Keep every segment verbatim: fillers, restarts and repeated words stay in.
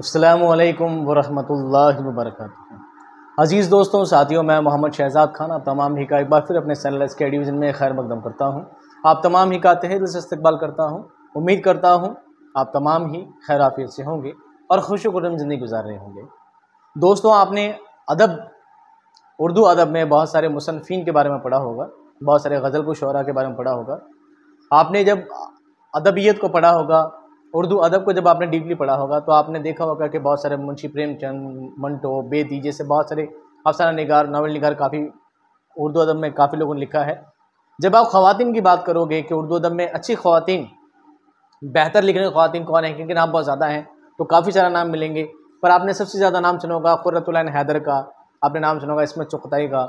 अस्सलामु अलैकुम वरहमतुल्लाहि वबरकातुहू। अज़ीज़ दोस्तों, साथियों, मैं मोहम्मद शहजाद खान आप तमाम ही का एक बार फिर अपने चैनल एस के डिवीज़न में खैर मकदम करता हूँ। आप तमाम ही का तहे दिल से इस्तकबाल करता हूँ। उम्मीद करता हूँ आप तमाम ही खैर आफियत से होंगे और खुशगम ज़िंदगी गुजार रहे होंगे। दोस्तों, आपने अदब उर्दू अदब में बहुत सारे मुसन्फिन के बारे में पढ़ा होगा, बहुत सारे गज़ल को शोरा के बारे में पढ़ा होगा। आपने जब अदबियत को पढ़ा होगा, उर्दू अदब को जब आपने डीपली पढ़ा होगा, तो आपने देखा होगा कि बहुत सारे मुंशी प्रेमचंद, मंटो, बेदी जैसे बहुत सारे अफसाना निगार, नावल निगार काफ़ी उर्दू अदब में काफ़ी लोगों ने लिखा है। जब आप ख़वातीन की बात करोगे कि उर्दू अदब में अच्छी ख़वातीन, बेहतर लिखने ख़वातीन कौन है, क्योंकि नाम बहुत ज़्यादा हैं तो काफ़ी सारा नाम मिलेंगे, पर आपने सबसे ज़्यादा नाम सुना होगा कुर्तुलैन हैदर का, आपने नाम सुना होगा इसमत चुगताई का,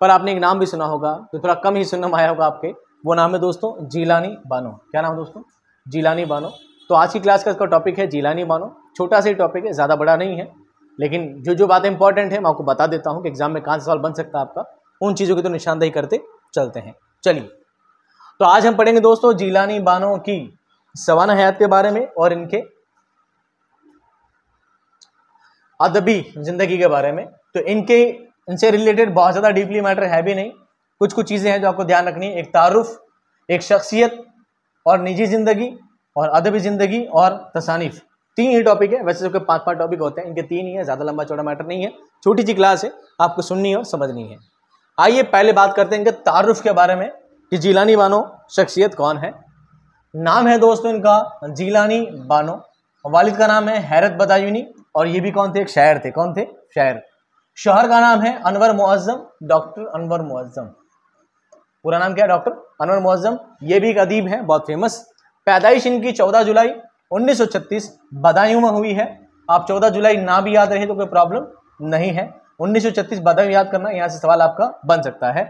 पर आपने एक नाम भी सुना होगा जो थोड़ा कम ही सुनने में आया होगा आपके, वो नाम है दोस्तों जिलानी बानो। क्या नाम है दोस्तों? जिलानी बानो। तो आज की क्लास का इसका टॉपिक है जिलानी बानो। छोटा सा ही टॉपिक है, ज़्यादा बड़ा नहीं है, लेकिन जो जो बातें इंपॉर्टेंट है मैं आपको बता देता हूँ कि एग्ज़ाम में कहाँ से सवाल बन सकता है आपका, उन चीज़ों की तो निशानदेही करते चलते हैं। चलिए, तो आज हम पढ़ेंगे दोस्तों जिलानी बानो की सवाना हयात के बारे में और इनके अदबी ज़िंदगी के बारे में। तो इनके इनसे रिलेटेड बहुत ज़्यादा डीपली मैटर है भी नहीं, कुछ कुछ चीज़ें हैं जो आपको ध्यान रखनी है। एक तारुफ़, एक शख्सियत और निजी ज़िंदगी और अदबी ज़िंदगी और तसानीफ़, तीन ही टॉपिक है। वैसे सबके पांच पांच टॉपिक होते हैं, इनके तीन ही है। ज़्यादा लंबा चौड़ा मैटर नहीं है, छोटी सी क्लास है, आपको सुननी और समझनी है। आइए पहले बात करते हैं इनके तारुफ़ के बारे में कि जिलानी बानो शख्सियत कौन है। नाम है दोस्तों इनका जिलानी बानो, वालिद का नाम है हैरत बदायूनी और ये भी कौन थे? एक शायर थे। कौन थे? शायर। शोहर का नाम है अनवर मुअज़्ज़म, डॉक्टर अनवर मुअज़्ज़म। पूरा नाम क्या है? डॉक्टर अनवर मुअज़्ज़म। ये भी एक अदीब है, बहुत फेमस। पैदाइश इनकी चौदह जुलाई उन्नीस सौ छत्तीस बदायूं में हुई है। आप चौदह जुलाई ना भी याद रहे तो कोई प्रॉब्लम नहीं है, उन्नीस सौ छत्तीस बदायूं याद करना, यहाँ से सवाल आपका बन सकता है।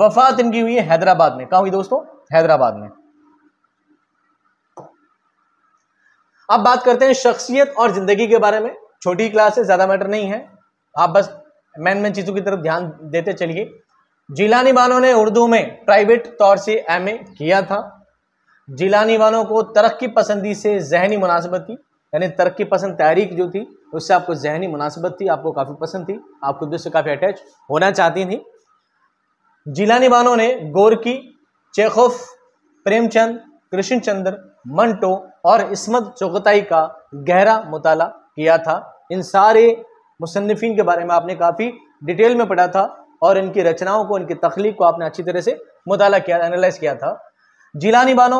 वफात इनकी हुई है हैदराबाद में। कहाँ हुई दोस्तों? हैदराबाद में। अब बात करते हैं शख्सियत और जिंदगी के बारे में। छोटी क्लास है, ज्यादा मैटर नहीं है, आप बस मेन मेन चीजों की तरफ ध्यान देते चलिए। जिलानी बानो ने उर्दू में प्राइवेट तौर से एम ए किया था। जिलानी बानो को तरक्की पसंदी से जहनी मुनासबत थी, यानी तरक्की पसंद तहरीक जो थी उससे आपको जहनी मुनासबत थी, आपको काफ़ी पसंद थी, आपको दूसरे काफ़ी अटैच होना चाहती थी। जिलानी बानो ने गोरकी, चेखोव, प्रेमचंद, कृष्णचंद्र, मंटो और इस्मत चुगताई का गहरा मुताला किया था। इन सारे मुसन्निफिन के बारे में आपने काफ़ी डिटेल में पढ़ा था और इनकी रचनाओं को, इनकी तख्लीक को आपने अच्छी तरह से मुताला किया, एनालाइज किया था। जिलानी बानो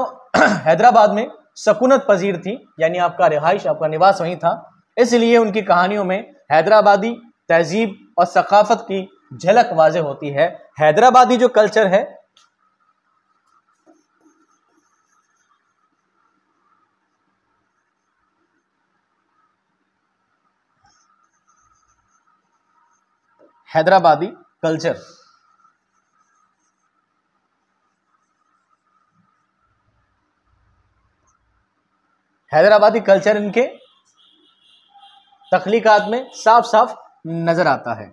हैदराबाद में सकूनत पजीर थी, यानी आपका रिहाइश, आपका निवास वहीं था, इसलिए उनकी कहानियों में हैदराबादी तहजीब और सकाफत की झलक वाज़े होती है। हैदराबादी जो कल्चर है, हैदराबादी कल्चर, हैदराबादी कल्चर इनके तख्लीकात में साफ साफ नजर आता है।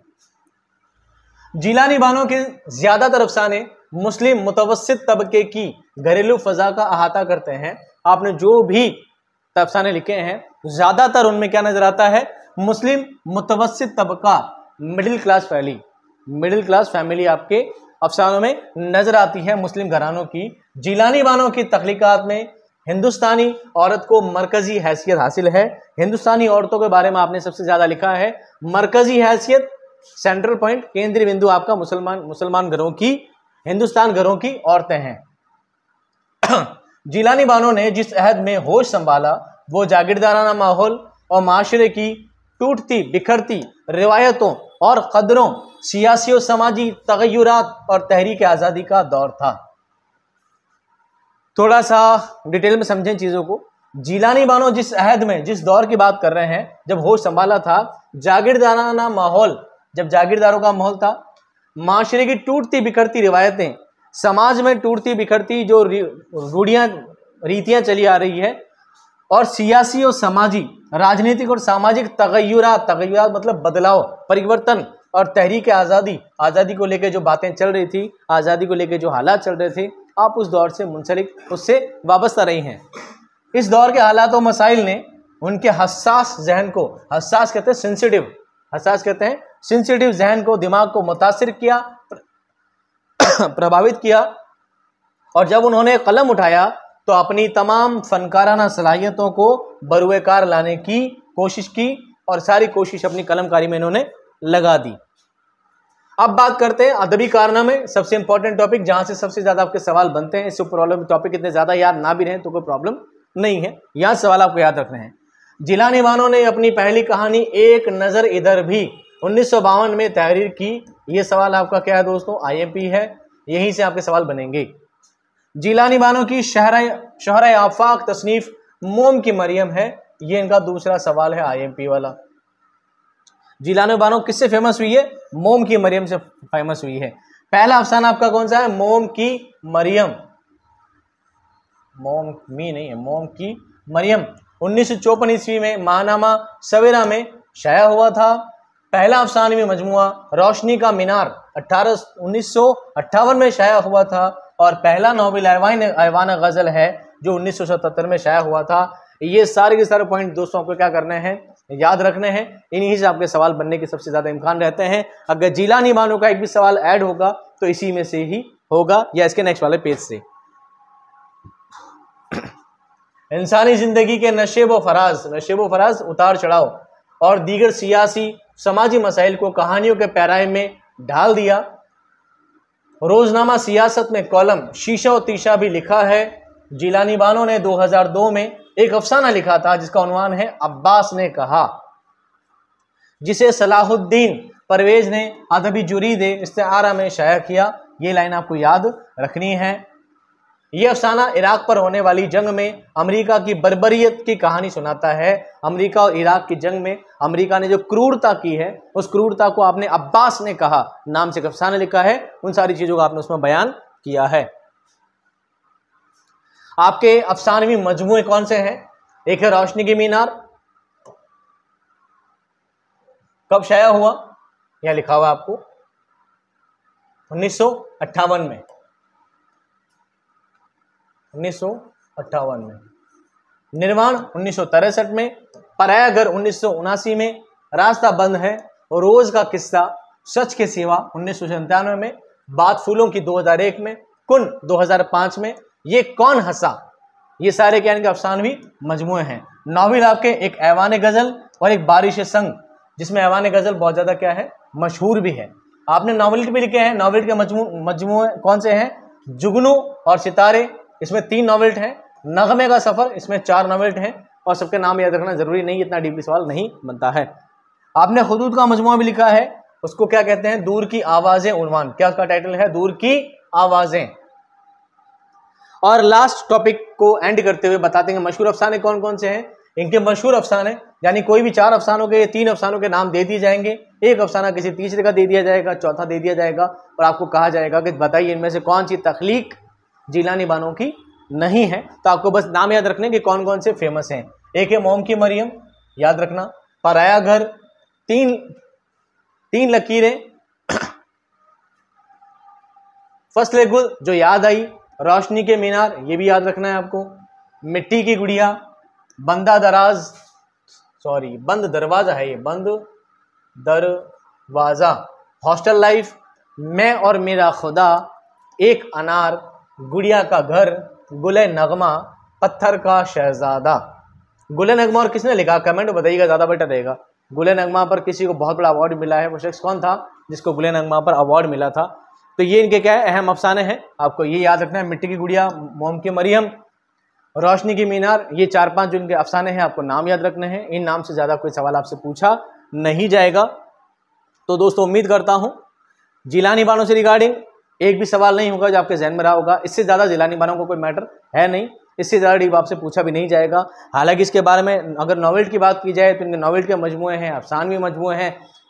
जिलानी बानो के ज्यादातर अफसाने मुस्लिम मुतवस्सित तबके की घरेलू फ़ज़ा का अहाता करते हैं। आपने जो भी अफसाने लिखे हैं, ज्यादातर उनमें क्या नजर आता है? मुस्लिम मुतवस्सित तबका, middle class family, middle class family आपके अफसानों में नजर आती है, मुस्लिम घरानों की। जिलानी बानो की तख्लीकात में हिंदुस्तानी औरत को मरकजी हैसियत हासिल है। हिंदुस्तानी औरतों के बारे में आपने सबसे ज़्यादा लिखा है। मरकजी हैसियत, सेंट्रल पॉइंट, केंद्रीय बिंदु आपका मुसलमान मुसलमान घरों की, हिंदुस्तान घरों की औरतें हैं। जिलानी बानो ने जिस अहद में होश संभाला वो जागीरदाराना माहौल और माशरे की टूटती बिखरती रिवायतों और कदरों, सियासी और समाजी तगय्युरात और तहरीक आज़ादी का दौर था। थोड़ा सा डिटेल में समझें चीज़ों को। जिलानी बानो जिस अहद में, जिस दौर की बात कर रहे हैं, जब होश संभाला था, जागीरदाराना माहौल, जब जागीरदारों का माहौल था, माशरे की टूटती बिखरती रिवायतें, समाज में टूटती बिखरती जो रूढ़ियाँ रीतियाँ चली आ रही है, और सियासी और समाजी, राजनीतिक और सामाजिक तगय्युरात, तगय्युरात मतलब बदलाव, परिवर्तन, और तहरीक आज़ादी, आज़ादी को लेकर जो बातें चल रही थी, आज़ादी को लेकर जो हालात चल रहे थे, आप उस दौर से मुंसलिक, उससे वाबस्ता रही हैं। इस दौर के हालात और मसाइल ने उनके हसास जहन को, हसास कहते हैं सेंसिटिव, हसास कहते हैं सेंसिटिव जहन को, दिमाग को मुतासिर किया, प्रभावित किया। और जब उन्होंने कलम उठाया तो अपनी तमाम फनकाराना सलाहियतों को बरूएकार लाने की कोशिश की और सारी कोशिश अपनी कलमकारी में इन्होंने लगा दी। अब बात करते हैं अदबी कारनामे, सबसे इंपॉर्टेंट टॉपिक, जहाँ से सबसे ज़्यादा आपके सवाल बनते हैं। इससे प्रॉब्लम टॉपिक इतने ज़्यादा याद ना भी रहें तो कोई प्रॉब्लम नहीं है, यहाँ सवाल आपको याद रखने हैं। जिलानी बानो ने अपनी पहली कहानी एक नज़र इधर भी उन्नीस सौ बावन में तहरीर की। ये सवाल आपका क्या है दोस्तों, आई एम पी है, यहीं से आपके सवाल बनेंगे। जिलानी बानो की शहर आफाक तसनीफ मोम की मरियम है, ये इनका दूसरा सवाल है आई एम पी वाला। जिलानी बानो किससे फेमस हुई है, मोम की मरियम से फेमस हुई है। पहला अफसाना आपका कौन सा है, मोम की मरियम, मोम मी नहीं है, मोम की मरियम। उन्नीस सौ चौपन ईस्वी में महानामा सवेरा में शाया हुआ था। पहला अफसानवी मजमुआ रोशनी का मीनार अठारह उन्नीस सौ अट्ठावन में शाया हुआ था। और पहला नॉवल ऐवान गज़ल है जो उन्नीस सौ सतहत्तर में शाया हुआ था। ये सारे के सारे पॉइंट दोस्तों आपको क्या करने हैं, याद रखने हैं, इन्हीं से आपके सवाल बनने के सबसे ज़्यादा इम्कान रहते हैं। अगर जिलानी बानो का एक भी सवाल ऐड होगा तो इसी में से ही होगा या इसके नेक्स्ट वाले पेज से। इंसानी ज़िंदगी के नशेब व फराज, नशेब व फराज उतार चढ़ाव और दीगर सियासी समाजी मसाइल को कहानियों के पैराए में ढाल दिया। रोजनामा सियासत में कॉलम शीशा और तीशा भी लिखा है। जिलानी बानो ने दो हज़ार दो में एक अफसाना लिखा था जिसका उन्वान है अब्बास ने कहा, जिसे सलाहुद्दीन परवेज ने अदबी जुरीदे इस्तेआरा में शाया किया। ये लाइन आपको याद रखनी है। ये अफसाना इराक पर होने वाली जंग में अमेरिका की बर्बरियत की कहानी सुनाता है। अमेरिका और इराक की जंग में अमेरिका ने जो क्रूरता की है उस क्रूरता को आपने अब्बास ने कहा नाम से एक अफसाना लिखा है। उन सारी चीज़ों का आपने उसमें बयान किया है। आपके अफसानवी मजमूए कौन से हैं, एक है रोशनी की मीनार, कब शाया हुआ, यह लिखा हुआ आपको उन्नीस सौ अट्ठावन में, उन्नीस सौ अट्ठावन में। निर्माण उन्नीस सौ तिरसठ में, पराया घर उन्नीस सौ उनासी में, रास्ता बंद है, रोज का किस्सा, सच के सिवा उन्नीस सौ सन्तानवे में, बात फूलों की दो हज़ार एक में, कुन दो हज़ार पाँच में, ये कौन हंसा, ये सारे क्या इनके अफसानवी मजमुए हैं। नावल आपके एक ऐवान गज़ल और एक बारिश संग, जिसमें ऐवान गज़ल बहुत ज़्यादा क्या है, मशहूर भी है। आपने नावलेट भी लिखे हैं, नावलेट के मजमुए कौन से हैं, जुगनू और सितारे, इसमें तीन नॉवेल्ट हैं, नगमे का सफ़र, इसमें चार नॉवेल्ट हैं। और सबके नाम याद रखना ज़रूरी नहीं, इतना डीपली सवाल नहीं बनता है। आपने हुदूद का मजमूआ भी लिखा है, उसको क्या कहते हैं, दूर की आवाज़ें उन्वान, क्या उसका टाइटल है, दूर की आवाज़ें। और लास्ट टॉपिक को एंड करते हुए बताते हैं मशहूर अफसाने कौन कौन से हैं। इनके मशहूर अफसाने यानी कोई भी चार अफसानों के, तीन अफसानों के नाम दे दिए जाएंगे, एक अफसाना किसी तीसरे का दे दिया जाएगा, चौथा दे दिया जाएगा और आपको कहा जाएगा कि बताइए इनमें से कौन सी तख्लीक जिलानी बानो की नहीं है। तो आपको बस नाम याद रखने के कौन कौन से फेमस हैं, एक है मोम की मरियम, याद रखना, पराया घर, तीन तीन लकीरें, फसले गुल जो याद आई, रोशनी के मीनार ये भी याद रखना है आपको, मिट्टी की गुड़िया, बंदा दराज सॉरी बंद दरवाज़ा है ये, बंद दरवाज़ा, हॉस्टल लाइफ, मैं और मेरा खुदा, एक अनार गुड़िया का घर, गुले नगमा, पत्थर का शहजादा। गुले नगमा और किसने लिखा, कमेंट बताइएगा, ज़्यादा बेटर रहेगा। गुले नगमा पर किसी को बहुत बड़ा अवार्ड मिला है, वो शख्स कौन था जिसको गुले नगमा पर अवार्ड मिला था। तो ये इनके क्या है अहम अफसाने हैं, आपको ये याद रखना है। मिट्टी की गुड़िया, मोम की मरियम, रोशनी की मीनार, ये चार पाँच जो इनके अफसाने हैं आपको नाम याद रखने हैं। इन नाम से ज़्यादा कोई सवाल आपसे पूछा नहीं जाएगा। तो दोस्तों उम्मीद करता हूँ जिलानी बानो से रिगार्डिंग एक भी सवाल नहीं होगा जो आपके जहन में रहा होगा। इससे ज़्यादा जिलानी बानो को कोई मैटर है नहीं, इससे ज़्यादा डीप आपसे पूछा भी नहीं जाएगा। हालांकि इसके बारे में अगर नॉवेल्ट की बात की जाए तो इनके नॉवेल्ट के मजमुए हैं, अफसानवी मजमुए हैं,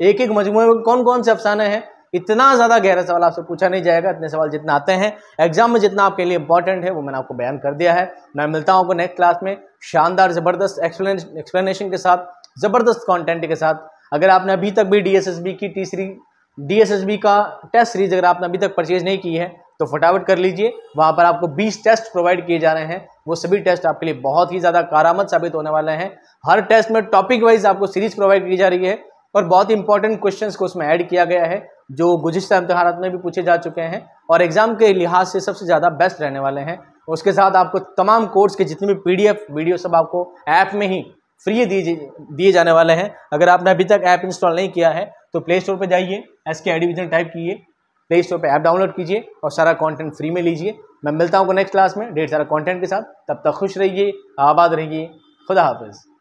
एक एक मजमुए में कौन कौन से अफसाने हैं, इतना ज़्यादा गहरा सवाल आपसे पूछा नहीं जाएगा। इतने सवाल जितना आते हैं एग्जाम में, जितना आपके लिए इंपॉर्टेंट है वो मैंने आपको बयान कर दिया है। मैं मिलता हूँ आपको नेक्स्ट क्लास में शानदार ज़बरदस्त एक्सप्लेनेशन के साथ, ज़बरदस्त कॉन्टेंट के साथ। अगर आपने अभी तक भी डी एस एस बी की तीसरी डी एस एस बी का टेस्ट सीरीज अगर आपने अभी तक परचेज नहीं की है तो तो फटाफट कर लीजिए। वहाँ पर आपको बीस टेस्ट प्रोवाइड किए जा रहे हैं, वो सभी टेस्ट आपके लिए बहुत ही ज़्यादा कारामद साबित होने वाले हैं। हर टेस्ट में टॉपिक वाइज आपको सीरीज प्रोवाइड की जा रही है और बहुत इंपॉर्टेंट क्वेश्चंस को उसमें ऐड किया गया है जो गुज़िश्ता इम्तिहानात में भी पूछे जा चुके हैं और एग्ज़ाम के लिहाज से सबसे ज़्यादा बेस्ट रहने वाले हैं। उसके साथ आपको तमाम कोर्स के जितने भी पीडीएफ वीडियो सब आपको ऐप में ही फ्री दिए दिए जाने वाले हैं। अगर आपने अभी तक ऐप इंस्टॉल नहीं किया है तो प्ले स्टोर पर जाइए, एस के एडिविजन टाइप कीजिए, प्ले स्टोर पर ऐप डाउनलोड कीजिए और सारा कॉन्टेंट फ्री में लीजिए। मैं मिलता हूँ नेक्स्ट क्लास में ढेर सारा कॉन्टेंट के साथ, तब तक खुश रहिए, आबाद रहिए, खुदा हाफिज़।